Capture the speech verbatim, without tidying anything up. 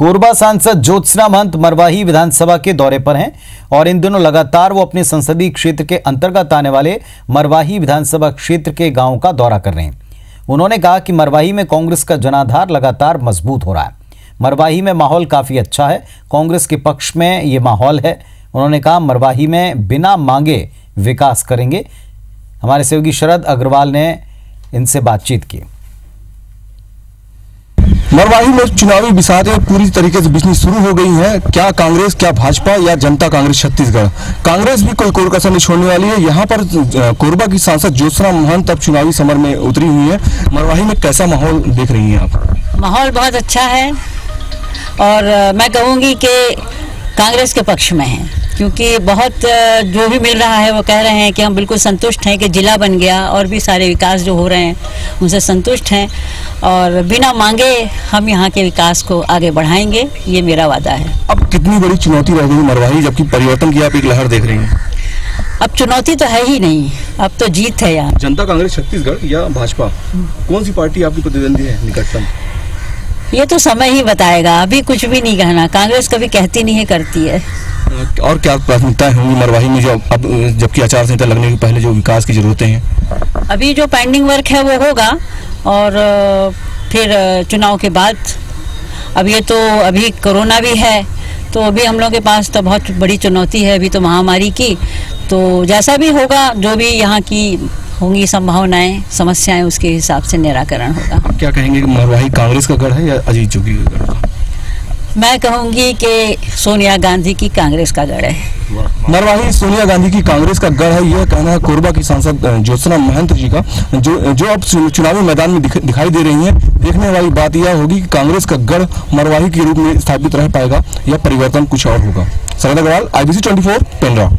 कोरबा सांसद ज्योत्सना महंत मरवाही विधानसभा के दौरे पर हैं और इन दिनों लगातार वो अपने संसदीय क्षेत्र के अंतर्गत आने वाले मरवाही विधानसभा क्षेत्र के गांवों का दौरा कर रहे हैं। उन्होंने कहा कि मरवाही में कांग्रेस का जनाधार लगातार मजबूत हो रहा है। मरवाही में माहौल काफ़ी अच्छा है, कांग्रेस के पक्ष में ये माहौल है। उन्होंने कहा मरवाही में बिना मांगे विकास करेंगे। हमारे सहयोगी शरद अग्रवाल ने इनसे बातचीत की। मरवाही में चुनावी बिसारें पूरी तरीके से बिजनी शुरू हो गई हैं। क्या कांग्रेस, क्या भाजपा या जनता कांग्रेस छत्तीसगढ़? कांग्रेस भी कोई कोर कसर नहीं छोड़ने वाली है। यहाँ पर कोरबा की सांसद ज्योत्सना महंत अब चुनावी समर में उतरी हुई है। मरवाही में कैसा माहौल देख रही हैं आप? माहौल बहुत अच्छा है और मैं कहूँगी कि कांग्रेस के पक्ष में है, क्योंकि बहुत जो भी मिल रहा है वो कह रहे हैं कि हम बिल्कुल संतुष्ट हैं कि जिला बन गया और भी सारे विकास जो हो रहे हैं उनसे संतुष्ट हैं और बिना मांगे हम यहाँ के विकास को आगे बढ़ाएंगे, ये मेरा वादा है। अब कितनी बड़ी चुनौती रह गई मरवाही, जबकि परिवर्तन की आप एक लहर देख रही हैं? अब चुनौती तो है ही नहीं, अब तो जीत है। यहाँ जनता कांग्रेस छत्तीसगढ़ या भाजपा, कौन सी पार्टी आपकी प्रतिद्वंदी है निकटतम? ये तो समय ही बताएगा, अभी कुछ भी नहीं कहना। कांग्रेस कभी कहती नहीं है, करती है। और क्या प्राथमिकताएं होंगी मरवाही में जो अब, जबकि आचार संहिता लगने के पहले जो विकास की जरूरतें हैं? अभी जो पेंडिंग वर्क है वो होगा और फिर चुनाव के बाद। अब ये तो अभी कोरोना भी है, तो अभी हम लोग के पास तो बहुत बड़ी चुनौती है अभी तो महामारी की। तो जैसा भी होगा, जो भी यहाँ की होंगी संभावनाएं, समस्याएं, उसके हिसाब से निराकरण होगा। आप क्या कहेंगे कि मरवाही कांग्रेस का गढ़ है या अजीत जोगी का गढ़ का? मैं कहूंगी कि सोनिया गांधी की कांग्रेस का गढ़ है। मरवाही सोनिया गांधी की कांग्रेस का गढ़ है, यह कहना है कोरबा की सांसद ज्योत्सना महंत जी का, जो जो अब चुनावी मैदान में दिख, दिखाई दे रही हैं। देखने वाली बात यह होगी कि कांग्रेस का गढ़ मरवाही के रूप में स्थापित रह पाएगा या परिवर्तन कुछ और होगा। Sharad Agrawal, I B C twenty four, Pendra.